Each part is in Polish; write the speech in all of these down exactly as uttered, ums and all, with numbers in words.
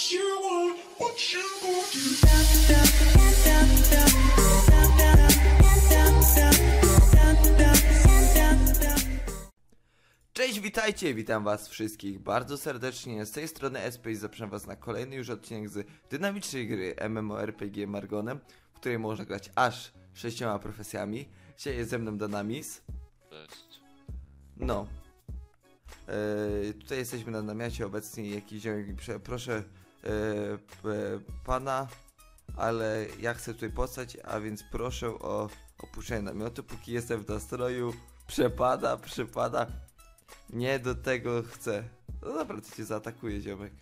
what you want, what you want to... Cześć, witajcie, witam was wszystkich bardzo serdecznie, z tej strony E-Space, zapraszam was na kolejny już odcinek z dynamicznej gry MMORPG Margonem, w której można grać aż sześcioma profesjami. Dzisiaj jest ze mną Danamis. Cześć. No. Yy, tutaj jesteśmy na namiocie obecnie, jakiś ziomek, proszę yy, p, pana, ale ja chcę tutaj postać, a więc proszę o opuszczenie namiotu, póki jestem w nastroju. Przepada, przepada. Nie do tego chcę. No dobra, to cię zaatakuje, ziomek.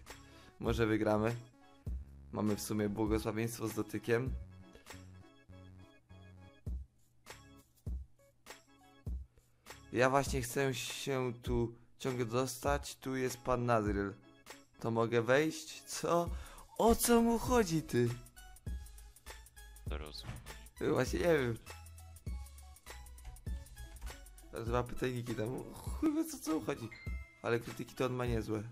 Może wygramy. Mamy w sumie błogosławieństwo z dotykiem. Ja właśnie chcę się tu ciągle dostać, tu jest pan Nadriel. To mogę wejść? Co? O co mu chodzi, ty? Rozumiem. Właśnie nie wiem. Dwa pytajniki tam. Chuj, co co mu chodzi? Ale krytyki to on ma niezłe.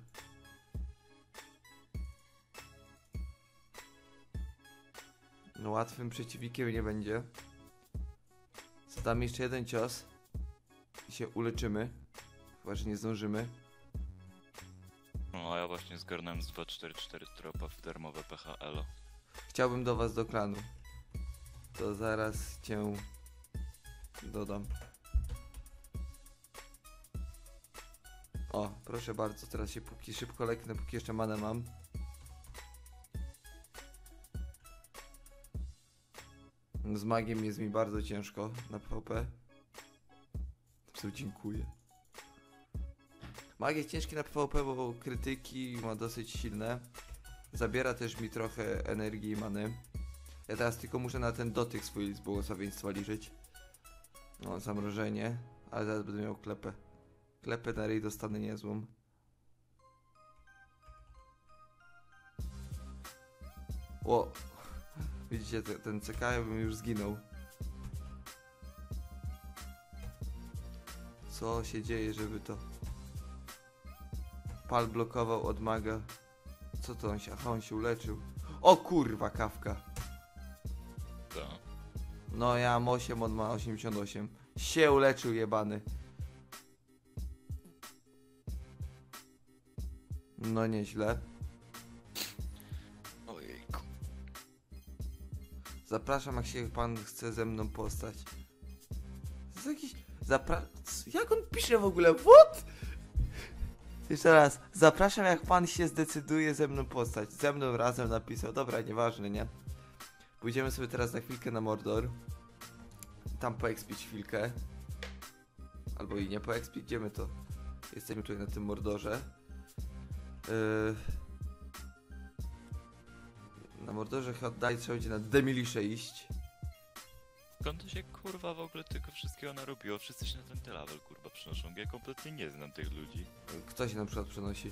No łatwym przeciwnikiem nie będzie. Zadam jeszcze jeden cios i się uleczymy. Chyba, że nie zdążymy. No a ja właśnie zgarnąłem z dwa cztery cztery tropa w darmowe P H L. Chciałbym do was do klanu. To zaraz cię dodam. O, proszę bardzo, teraz się póki szybko leknę, póki jeszcze manę mam. Z magiem jest mi bardzo ciężko na P V P. Co, dziękuję. Mag jest ciężki na P V P, bo krytyki ma dosyć silne. Zabiera też mi trochę energii i many. Ja teraz tylko muszę na ten dotyk swój z błogosławieństwa liczyć. No, zamrożenie. Ale zaraz będę miał klepę. Klepę na ryj dostanę niezłą. O! Widzicie, ten C K ja bym już zginął. Co się dzieje, żeby to... Pal blokował od maga. Co to on się... Aha, on się uleczył. O kurwa, kawka. Da. No ja mam osiem, on ma osiemdziesiąt osiem. Się uleczył, jebany. No nieźle. Ojejku. Zapraszam, jak się pan chce ze mną postać. To jest jakiś... Zapra... Jak on pisze w ogóle? What? Jeszcze raz. Zapraszam, jak pan się zdecyduje ze mną postać. Ze mną razem napisał. Dobra, nieważne, nie? Pójdziemy sobie teraz na chwilkę na Mordor. Tam poekspić chwilkę. Albo i nie poekspić. Idziemy to. Jesteśmy tutaj na tym Mordorze. Yy... Na Mordorze oddaj, trzeba będzie na Demilisze iść. Skąd to się kurwa w ogóle tylko wszystkiego narobiło? Wszyscy się na ten telawel kurwa przenoszą. Ja kompletnie nie znam tych ludzi. Kto się na przykład przenosi?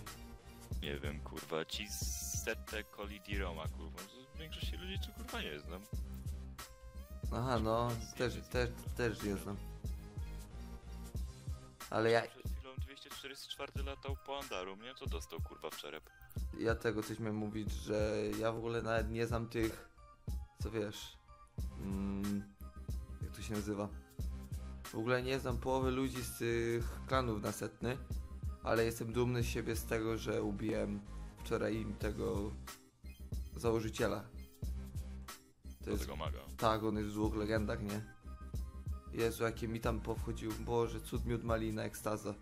Nie wiem kurwa, ci z Sete, Colidi, Roma kurwa. Większość ludzi tu kurwa nie znam. Aha no, też, też, też nie znam. Ale ja... Przed chwilą dwieście czterdzieści cztery latał po Andarum, nie? To dostał kurwa w czerep. Ja tego coś miałem mówić, że ja w ogóle nawet nie znam tych... Co wiesz... Mm... To się nazywa. W ogóle nie znam połowy ludzi z tych klanów na setny, ale jestem dumny z siebie z tego, że ubiłem wczoraj tego założyciela. To jest... tego maga. Tak, on jest w dwóch legendach, nie? Jezu, jakie mi tam powchodził. Boże, cud miód malina, ekstaza.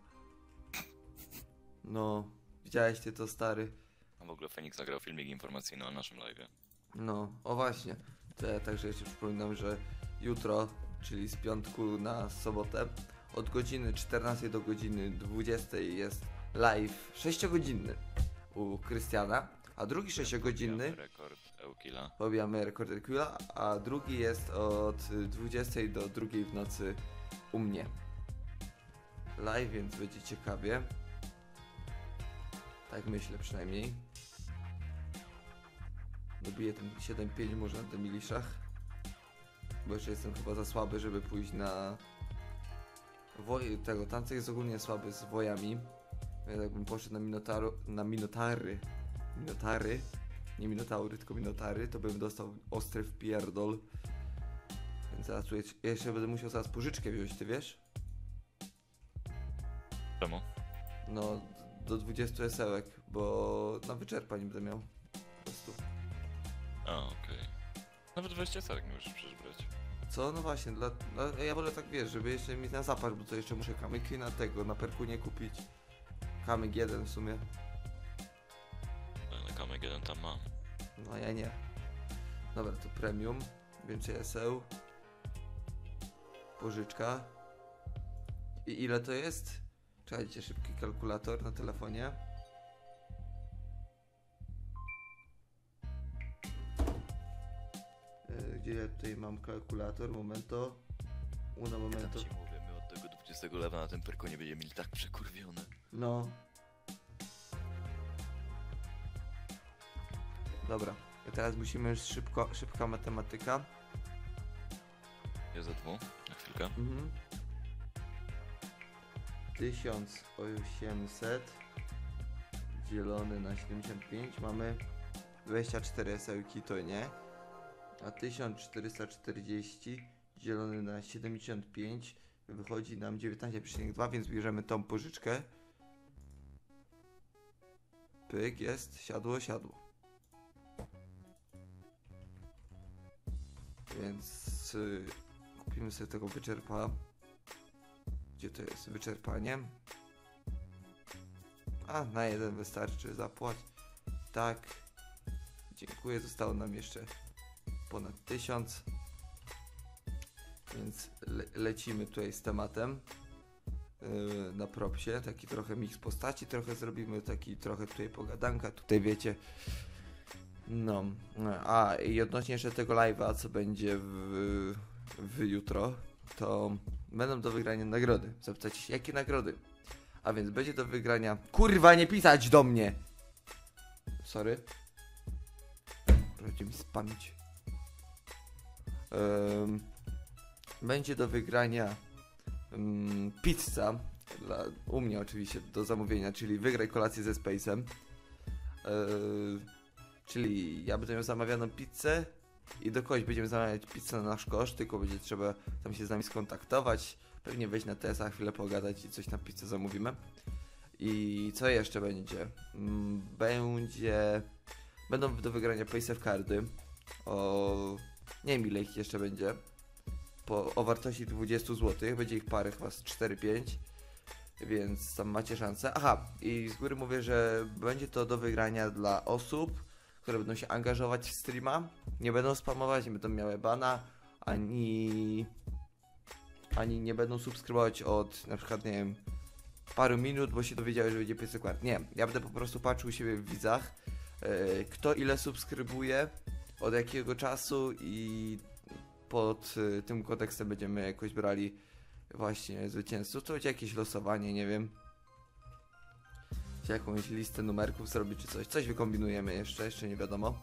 No, widziałeś ty to, stary. A w ogóle Feniks nagrał filmik informacyjny o naszym live'ie. No, o właśnie. To ja także jeszcze przypominam, że jutro, czyli z piątku na sobotę, od godziny czternastej do godziny dwudziestej jest live sześciogodzinny u Krystiana, a drugi sześciogodzinny pobijamy rekord El-Kila, a drugi jest od dwudziestej do drugiej w nocy u mnie. Live, więc będzie ciekawie. Tak myślę przynajmniej. Dobiję tam siedem pięć może na tym miliszach. Bo jeszcze jestem chyba za słaby, żeby pójść na woj... tego tancer jest ogólnie słaby z wojami. Więc jakbym poszedł na minotary, na minotary, minotary, nie minotaury, tylko minotary, to bym dostał ostry wpierdol. Więc zaraz tu ja jeszcze będę musiał zaraz pożyczkę wziąć, ty wiesz? Czemu? No, do dwudziestu esełek, bo na wyczerpanie będę miał. Po prostu. A, okej. Okay. Nawet dwadzieścia esełek nie możesz przecież brać. Co? No właśnie, dla, dla, ja wolę tak, wiesz, żeby jeszcze mieć na zapach, bo to jeszcze muszę kamyki na tego, na perkunie kupić. Kamyk jeden w sumie. Ale kamyk jeden tam mam. No ja nie. Dobra, to premium, więcej eseł. Pożyczka. I ile to jest? Czekajcie, szybki kalkulator na telefonie. Gdzie ja tutaj mam kalkulator? Momento. Uno momento. Ja tam ci mówię, my od tego dwudziestego levela na tym perkonie będziemy mieli tak przekurwione. No. Dobra. I teraz musimy już szybko, szybka matematyka. Ja za dwóch, na chwilkę. Mhm. tysiąc osiemset dzielone na siedemdziesiąt pięć mamy dwadzieścia cztery esełki, to nie. A tysiąc czterysta czterdzieści dzielone na siedemdziesiąt pięć wychodzi nam dziewiętnaście przecinek dwa, więc bierzemy tą pożyczkę. Pyk, jest, siadło, siadło. Więc yy, kupimy sobie tego wyczerpa. Gdzie to jest? Wyczerpanie. A, na jeden wystarczy, zapłać. Tak. Dziękuję, zostało nam jeszcze ponad tysiąc. Więc le lecimy tutaj z tematem yy, na propsie. Taki trochę miks postaci trochę zrobimy, taki trochę tutaj pogadanka, tutaj wiecie. No, a i odnośnie jeszcze tego live'a, co będzie w, w jutro, to będą do wygrania nagrody. Zapytacie się, jakie nagrody? A więc będzie do wygrania... Kurwa, nie pisać do mnie! Sorry. Proszę mi spamić. Um, będzie do wygrania um, pizza, dla, u mnie oczywiście, do zamówienia, czyli wygraj kolację ze Space'em. Um, Czyli ja będę miał zamawianą pizzę i do kogoś będziemy zamawiać pizzę na nasz koszt, tylko będzie trzeba tam się z nami skontaktować, pewnie wejść na T S A, chwilę pogadać i coś na pizzę zamówimy. I co jeszcze będzie? Będzie... Będą do wygrania PacefKardy. O... Nie wiem ile ich jeszcze będzie. Po... O wartości dwudziestu złotych, będzie ich parę, chyba z cztery pięć. Więc tam macie szansę. Aha, i z góry mówię, że będzie to do wygrania dla osób, które będą się angażować w streama, nie będą spamować, nie będą miały bana, ani, ani nie będą subskrybować od na przykład, nie wiem, paru minut, bo się dowiedziały, że będzie PacefKardy. Nie, ja będę po prostu patrzył u siebie w widzach, yy, kto ile subskrybuje, od jakiego czasu i pod y, tym kontekstem będziemy jakoś brali właśnie zwycięzców, to będzie jakieś losowanie, nie wiem. Czy jakąś listę numerków zrobić, czy coś. Coś wykombinujemy jeszcze, jeszcze nie wiadomo.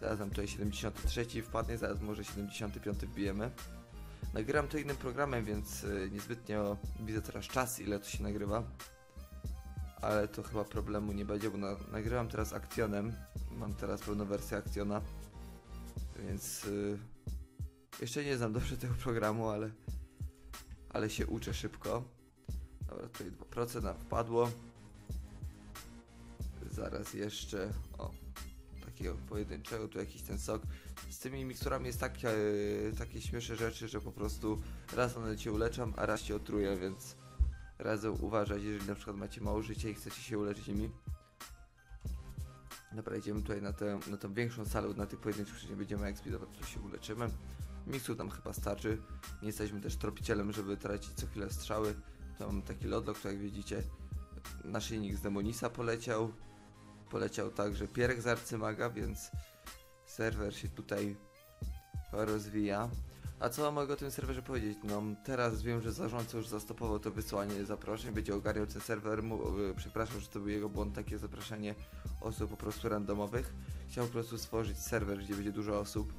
Zaraz nam tutaj siedemdziesiąty trzeci wpadnie, zaraz może siedemdziesiąty piąty wbijemy. Nagrywam to innym programem, więc niezbytnio widzę teraz czas, ile to się nagrywa. Ale to chyba problemu nie będzie, bo na, nagrywam teraz Akcjonem. Mam teraz pełną wersję Akcjona. Więc yy, jeszcze nie znam dobrze tego programu, ale, ale się uczę szybko. Dobra, tutaj dwa procent nam wpadło. Zaraz jeszcze, o, takiego pojedynczego, tu jakiś ten sok. Z tymi miksturami jest tak, yy, takie śmieszne rzeczy, że po prostu raz one cię uleczam, a raz cię otruję, więc razem uważać, jeżeli na przykład macie mało życia i chcecie się uleczyć nimi. Dobra, idziemy tutaj na tę, na tą większą salę, na tych pojedynczych nie będziemy ekspidować, to się uleczymy. Mikstur tam chyba starczy, nie jesteśmy też tropicielem, żeby tracić co chwilę strzały. To mam taki lodlock, to jak widzicie, naszyjnik z Demonisa poleciał. Poleciał także Pierek z Arcymaga, więc serwer się tutaj rozwija. A co mogę o tym serwerze powiedzieć? No teraz wiem, że zarządca już zastopował to wysłanie zaproszeń, będzie ogarniał ten serwer. Przepraszam, że to był jego błąd, takie zapraszanie osób po prostu randomowych. Chciał po prostu stworzyć serwer, gdzie będzie dużo osób.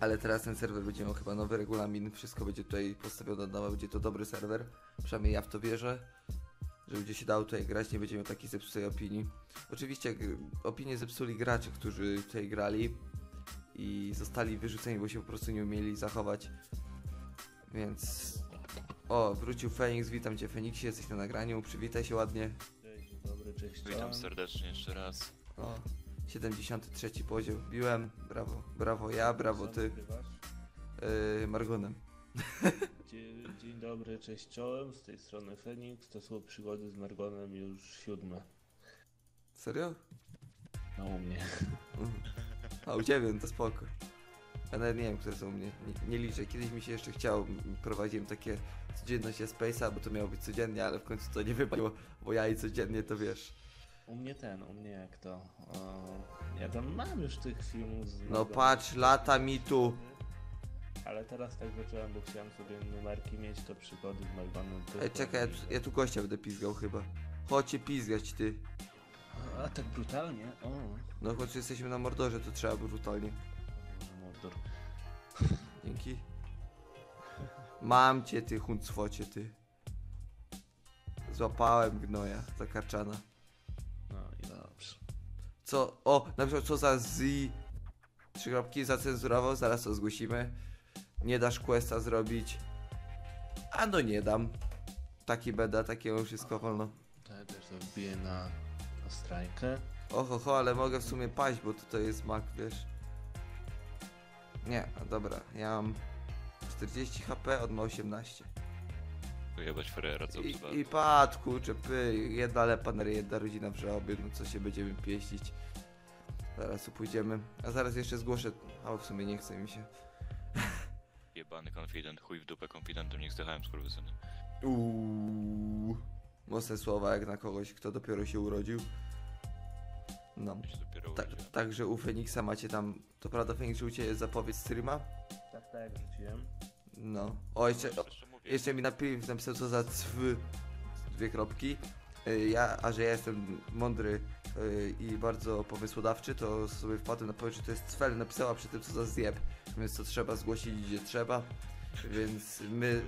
Ale teraz ten serwer będzie miał chyba nowy regulamin, wszystko będzie tutaj postawione od nowa, będzie to dobry serwer. Przynajmniej ja w to wierzę. że będzie się dało tutaj grać, nie będzie miał takiej zepsutej opinii. Oczywiście opinie zepsuli gracze, którzy tutaj grali i zostali wyrzuceni, bo się po prostu nie umieli zachować. Więc... O, wrócił Feniks, witam Cię Feniksie, jesteś na nagraniu, przywitaj się ładnie. Cześć, dobry, cześć. Witam serdecznie jeszcze raz. O, siedemdziesiąty trzeci poziom wbiłem, brawo, brawo ja, brawo Ty. Yy, Margonem. Dzień, dzień dobry, cześć czołem, z tej strony Feniks, to są przygody z Margonem już siódme. Serio? No u mnie. A u Ciebie, no to spoko. Ja nawet nie wiem, które są u mnie, nie, nie liczę. Kiedyś mi się jeszcze chciało, prowadziłem takie codzienność E-Space'a, bo to miało być codziennie, ale w końcu to nie wypaliło, bo ja i codziennie to wiesz. U mnie ten, u mnie jak to... Uh, ja tam mam już tych filmów z... No patrz, lata mi tu! Ale teraz tak zacząłem, bo chciałem sobie numerki mieć, to przygody z Magbanem. Ej, czekaj, ja, ja tu gościa będę pizgał chyba. Chodźcie pizgać, ty. A, tak brutalnie? O. No choć jesteśmy na Mordorze, to trzeba brutalnie. Mordor. Dzięki. Mam cię, ty huncwocie, ty. Złapałem gnoja, zakarczana. No i dobrze. Co? O, na przykład co za z... Trzy kropki zacenzurował, zaraz to zgłosimy. Nie dasz questa zrobić. A no nie dam. Taki beda, takiego wszystko wolno. To ja też wbiję na, na strajkę. Oho, ho, ale mogę w sumie paść, bo tutaj jest mag, wiesz. Nie, dobra, ja mam czterdzieści HP, on ma osiemnaście. Ujebać Ferrera, co I, i padł, kurczę, py, jedna lepaner, jedna rodzina w żałobie, no co się będziemy pieścić. Zaraz tu pójdziemy, a zaraz jeszcze zgłoszę, a w sumie nie chce mi się. Jebany confident, chuj w dupę confidentem, niech zdechałem skurwysyny. Uuuu, mocne słowa jak na kogoś, kto dopiero się urodził. No, Ta, także u Feniksa macie tam, to prawda Feniks, u Ciebie jest zapowiedź streama? Tak, tak, wrzuciłem. No, o jeszcze, no, jeszcze, o, jeszcze mi napis, napisał co za cwy, dwie kropki. Ja, a że ja jestem mądry yy, i bardzo pomysłodawczy, to sobie wpadłem na powietrze, to jest Cfel, napisała przy tym co za zjeb, więc to trzeba zgłosić gdzie trzeba, więc my...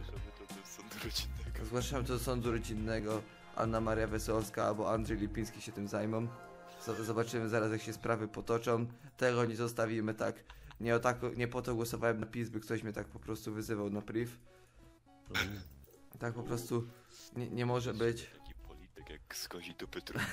Zgłaszam to do sądu rodzinnego, Anna Maria Wesołowska albo Andrzej Lipiński się tym zajmą. Zobaczymy zaraz jak się sprawy potoczą, tego nie zostawimy tak. Nie, o tak, nie po to głosowałem na PiS, by ktoś mnie tak po prostu wyzywał na priv. Tak po prostu nie, nie może być. Tak jak z kozi dupy trumba.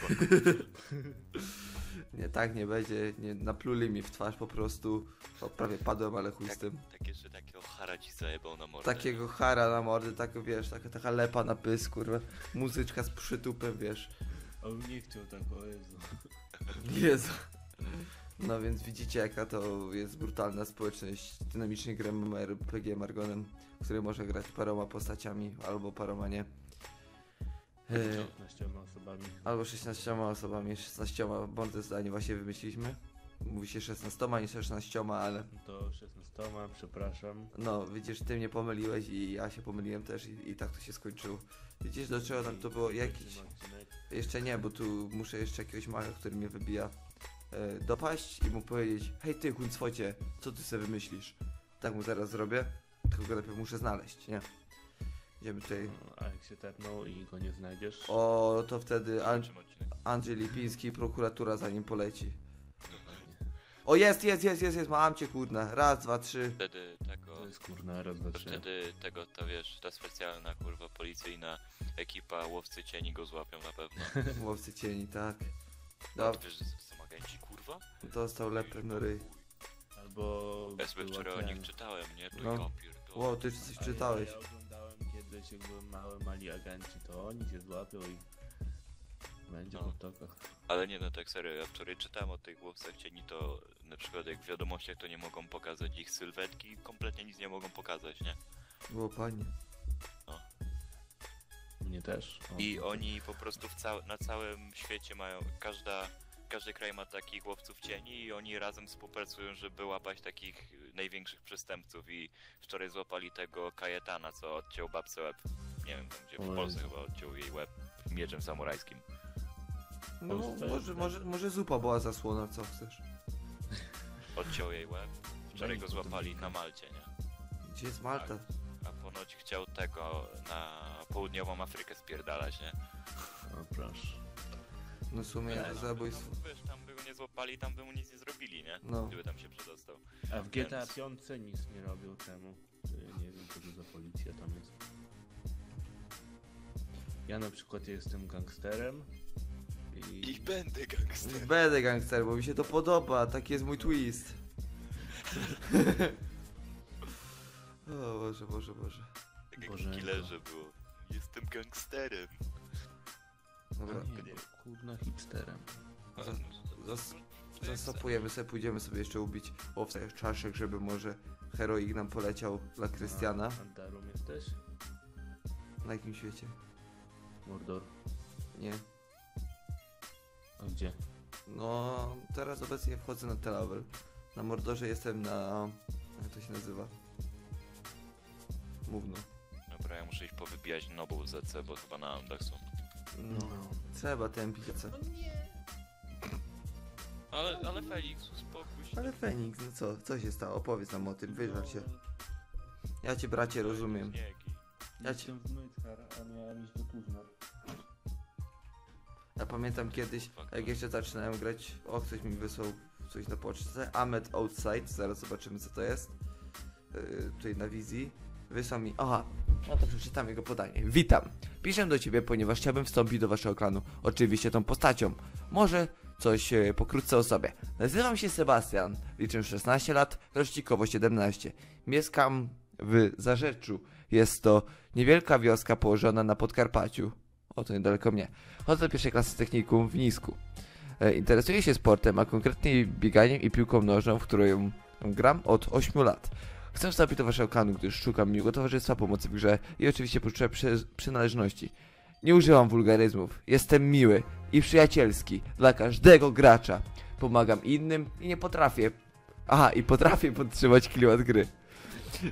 Nie, tak nie będzie, nie, napluli mi w twarz po prostu. O, prawie padłem, ale chuj z tym. Tak, tak jeszcze takiego hara ci zajebał na mordę. Takiego hara na mordę, tak wiesz, taka, taka lepa na pysk, kurwa. Muzyczka z przytupem, wiesz. O, nie chciał tak, o Jezu. Jezu. No więc widzicie jaka to jest brutalna społeczność dynamicznie gra M M O R P G Margonem, który może grać paroma postaciami, albo paroma nie. szesnastoma osobami. Albo szesnastoma osobami, szesnastoma, bądź zdanie właśnie wymyśliliśmy. Mówi się szesnastoma, nie szesnastoma, ale... To szesnastoma, przepraszam. No, widzisz, ty mnie pomyliłeś i ja się pomyliłem też i, i tak to się skończyło. Widzisz, do czego tam to było jakiś... Jeszcze nie, bo tu muszę jeszcze jakiegoś maga, który mnie wybija, yy, dopaść i mu powiedzieć: hej ty chuńcwocie, co ty sobie wymyślisz? Tak mu zaraz zrobię, tylko go najpierw muszę znaleźć, nie? Idziemy tutaj. A jak się tepnął i go nie znajdziesz? O, to wtedy And Andrzej Lipiński, prokuratura za nim poleci. O, jest, jest, jest, jest, jest, mam cię kurna. Raz, dwa, trzy. Wtedy tego. To jest kurna, raz, dwa, trzy. Wtedy tego, to wiesz, ta specjalna kurwa policyjna ekipa łowcy cieni go złapią na pewno. Łowcy cieni, tak. No, wiesz, że są agenci kurwa? Dostał lepę na ryj. Albo. Ja wczoraj o nich czytałem, nie? Twój kompier. Wow, ty coś czytałeś. Kiedyś jak były małe, mali agenci, to oni się złapią i będzie no. Po tokach. Ale nie, no tak serio, ja wczoraj czytałem o tych łowcach cieni, to na przykład jak w wiadomościach to nie mogą pokazać ich sylwetki, kompletnie nic nie mogą pokazać, nie? Było panie. No. Mnie też. O. I oni po prostu w cał na całym świecie mają, każda, każdy kraj ma takich łowców cieni i oni razem współpracują, żeby łapać takich największych przestępców i wczoraj złapali tego Kajetana, co odciął babce łeb, nie wiem gdzie, w Polsce chyba odciął jej łeb mieczem samurajskim. No, no może, może, może zupa była zasłona, co chcesz? Odciął jej łeb, wczoraj go złapali na Malcie, nie? Gdzie jest Malta? A, a ponoć chciał tego na południową Afrykę spierdalać, nie? O proszę. No w sumie no, zabójstwo... Tam, wiesz, tam by go nie złapali, tam by mu nic nie zrobili, nie? No. Gdyby tam się przedostał. A w G T A Więc... pięć nic nie robił temu. Nie wiem, co to za policja tam jest. Ja na przykład jestem gangsterem. I, I będę gangster. Będę gangster, bo mi się to podoba. Taki jest mój twist. O Boże, Boże, Boże. Tak jak w Killerze było. Jestem gangsterem. Dobra. Kurna hipsterem. Zastopujemy sobie, pójdziemy sobie jeszcze ubić owcach czaszek, żeby może heroik nam poleciał dla Krystiana. A Andarum jesteś? Na jakim świecie? Mordor. Nie. A gdzie? No, teraz obecnie wchodzę na telawel. Na Mordorze jestem na... jak to się nazywa? Mówno. Dobra, ja muszę ich powybijać nobą Z C, bo chyba na Andach są. No, trzeba tępić C. No nie. Ale, ale Feniks, uspokój się. Ale Feniks, no co? Co się stało? Opowiedz nam o tym, wyżal się. Ja cię, bracie, rozumiem. Ja cię... Ja pamiętam kiedyś, jak jeszcze zaczynałem grać, o, ktoś mi wysłał coś na pocztę. Ahmed Outside, zaraz zobaczymy co to jest. Yy, tutaj na wizji. Wysłał mi, aha, no to przeczytam jego podanie. Witam, piszę do ciebie, ponieważ chciałbym wstąpić do waszego klanu. Oczywiście tą postacią. Może coś e, pokrótce o sobie. Nazywam się Sebastian, liczę szesnaście lat, rocznikowo siedemnaście. Mieszkam w Zarzeczu. Jest to niewielka wioska położona na Podkarpaciu. O, to niedaleko mnie. Chodzę do pierwszej klasy technikum w Nisku. E, interesuję się sportem, a konkretnie bieganiem i piłką nożną, w którą gram od ośmiu lat. Chcę wstąpić do waszego klanu, gdyż szukam miłego towarzystwa, pomocy w grze i oczywiście poczucia przy, przynależności. Nie używam wulgaryzmów, jestem miły i przyjacielski dla każdego gracza. Pomagam innym i nie potrafię... Aha, i potrafię podtrzymać klimat gry.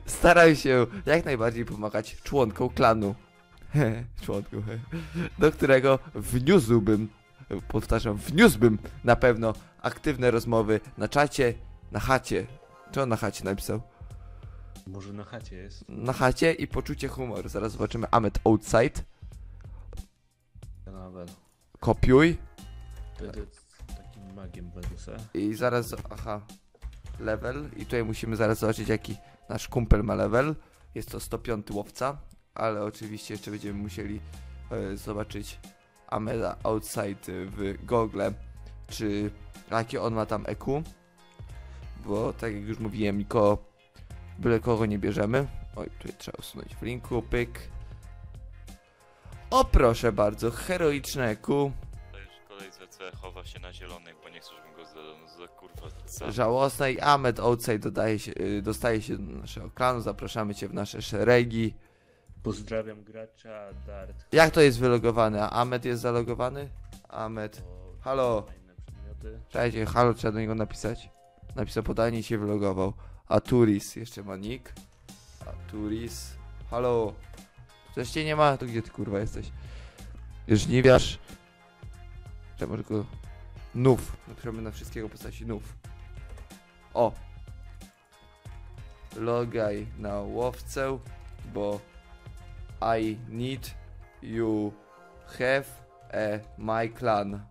Staram się jak najbardziej pomagać członkom klanu. Członku, do którego wniósłbym, powtarzam, wniósłbym na pewno aktywne rozmowy na czacie, na chacie. Czy on na chacie napisał? Może na chacie jest. Na chacie i poczucie humoru. Zaraz zobaczymy. Ahmed Outside. Nawet. Kopiuj. Wtedy takim magiem Wedusa. I zaraz, aha, level. I tutaj musimy zaraz zobaczyć, jaki nasz kumpel ma level. Jest to sto pięć łowca. Ale oczywiście jeszcze będziemy musieli y, zobaczyć Ahmeda Outside w Google, czy jakie on ma tam E Q, bo tak jak już mówiłem, niko, byle kogo nie bierzemy. Oj, tutaj trzeba usunąć w linku, pyk. O proszę bardzo, heroiczne E Q. To już kolej Z C chowa się na zielonych, bo nie chcesz go za, za kurwa za... Żałosnej. Ahmed Outside dodaje się, y, dostaje się do naszego klanu, zapraszamy cię w nasze szeregi. Pozdrawiam gracza DART. Jak to jest wylogowane? A Ahmed jest zalogowany? Ahmed. Halo. Czekajcie, halo, trzeba do niego napisać. Napisał podanie i się wylogował. Aturis, jeszcze ma nick. Aturis. Halo. Coś cię nie ma? To gdzie ty kurwa jesteś? Żniwiarz. Trzeba może go... Nów. Napiszemy na wszystkiego postaci nów. O. Logaj na łowcę, bo... I need you have a my clan.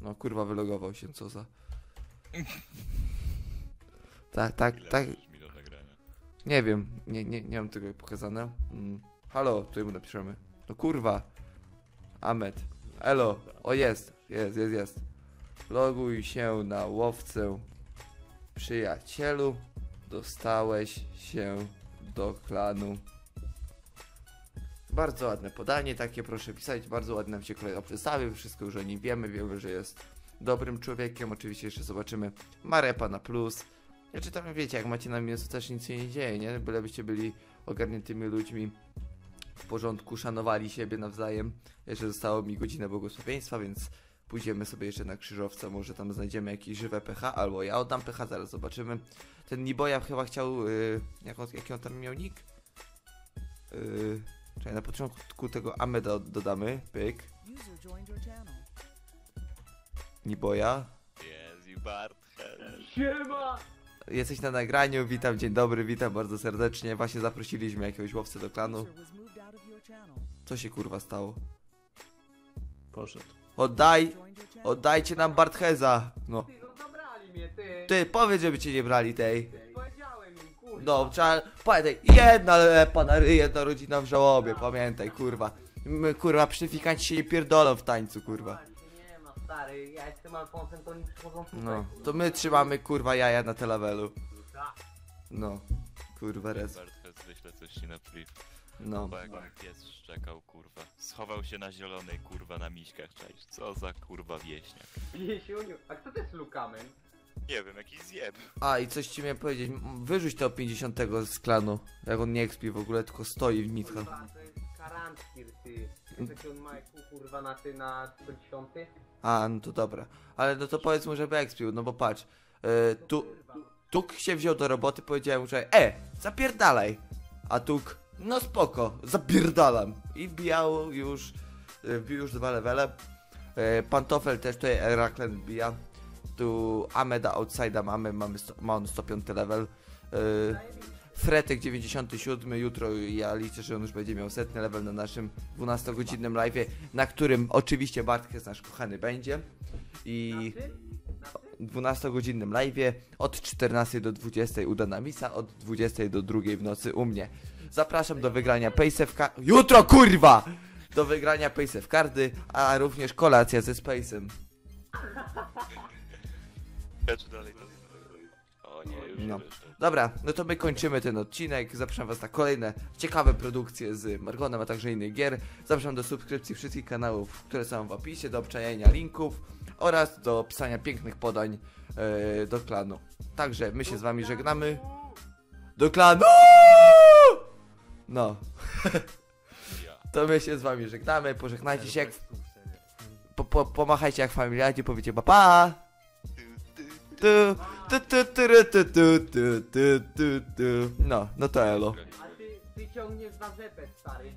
No kurwa, wylogował się, co za... Tak, tak, tak. Nie wiem, nie, nie, nie mam tego pokazane. Mm. Halo, tutaj mu napiszemy. No kurwa. Ahmed. Elo, o jest, jest, jest, jest. Loguj się na łowcę. Przyjacielu, dostałeś się do klanu. Bardzo ładne podanie, takie proszę pisać, bardzo ładnie nam się kolej przedstawił, wszystko już o nim wiemy, wiemy, że jest dobrym człowiekiem, oczywiście jeszcze zobaczymy Marepa na plus. Ja czytam, wiecie, jak macie na minus, też nic się nie dzieje, nie? Bylebyście byli ogarniętymi ludźmi, w porządku, szanowali siebie nawzajem. Jeszcze zostało mi godzina błogosławieństwa, więc pójdziemy sobie jeszcze na krzyżowca, może tam znajdziemy jakieś żywe P H, albo ja oddam P H, zaraz zobaczymy. Ten Niboya chyba chciał, yy, jak on, jaki on tam miał nick? Yy... Czyli na początku tego Ahmeda dodamy, pyk. Niboya. Yes, you Barthez. Siema! Jesteś na nagraniu, witam, dzień dobry, witam bardzo serdecznie. Właśnie zaprosiliśmy jakiegoś łowcę do klanu. Co się kurwa stało? Poszedł. Oddaj, oddajcie nam Bartheza. No. Ty, powiedz, żeby cię nie brali tej. No, trzeba, pamiętaj, jedna lepa na ryj, jedna rodzina w żałobie, pamiętaj, kurwa. My, kurwa, przyfikanci się nie pierdolą w tańcu, kurwa. Stary, ja jestem Alfonsem, to oni przychodzą tutaj. No, to my trzymamy kurwa jaja na telawelu. No, kurwa res. Barthez, wyślę coś ci na priv. No. Bo jak pies szczekał, kurwa. Schował się na zielonej, kurwa, na miśkach, cześć. Co za kurwa wieśniak. Wiesiuniu, a kto to jest Lukamen? Nie wiem, jakiś zjeb. A, i coś ci miałem powiedzieć, wyrzuć to pięćdziesiątego z klanu. Jak on nie expi w ogóle, tylko stoi w nitkach. Kurwa, to jest Karantkir, ty. Jaki on ma, kurwa, na ty na sto dziesięć? A, no to dobra. Ale no to powiedz mu, żeby expił, no bo patrz. Yy, tu, Tuk się wziął do roboty, powiedziałem mu, że e, zapierdalaj. A Tuk, no spoko, zapierdalam. I wbijał już, wbił już dwa levele. Yy, pantofel też tutaj Heraklen wbija. Tu Ahmeda Outside'a mamy, mamy sto, ma on sto piąty level. Yy, Fretek dziewięćdziesiąty siódmy, jutro ja liczę, że on już będzie miał setny level na naszym dwunastogodzinnym live'ie, na którym oczywiście Barthez nasz kochany będzie. I dwunastogodzinnym live'ie od czternastej do dwudziestej u Danamisa, od dwudziestej do drugiej w nocy u mnie. Zapraszam do wygrania PacefKardy. Jutro kurwa! Do wygrania PacefKardy, a również kolacja ze Space'em. No. Dobra, no to my kończymy ten odcinek. Zapraszam was na kolejne ciekawe produkcje z Margonem, a także innych gier. Zapraszam do subskrypcji wszystkich kanałów, które są w opisie, do obczajania linków oraz do pisania pięknych podań yy, do klanu. Także my się z wami żegnamy. Do klanu! No. To my się z wami żegnamy. Pożegnajcie się jak... Po, po, pomachajcie jak familiaci, powiecie pa pa! Tu, tu, tu, tu, tu, tu, tu, tu, tu. No, no to elo. A ty, ty ciągniesz za rzepę, stary.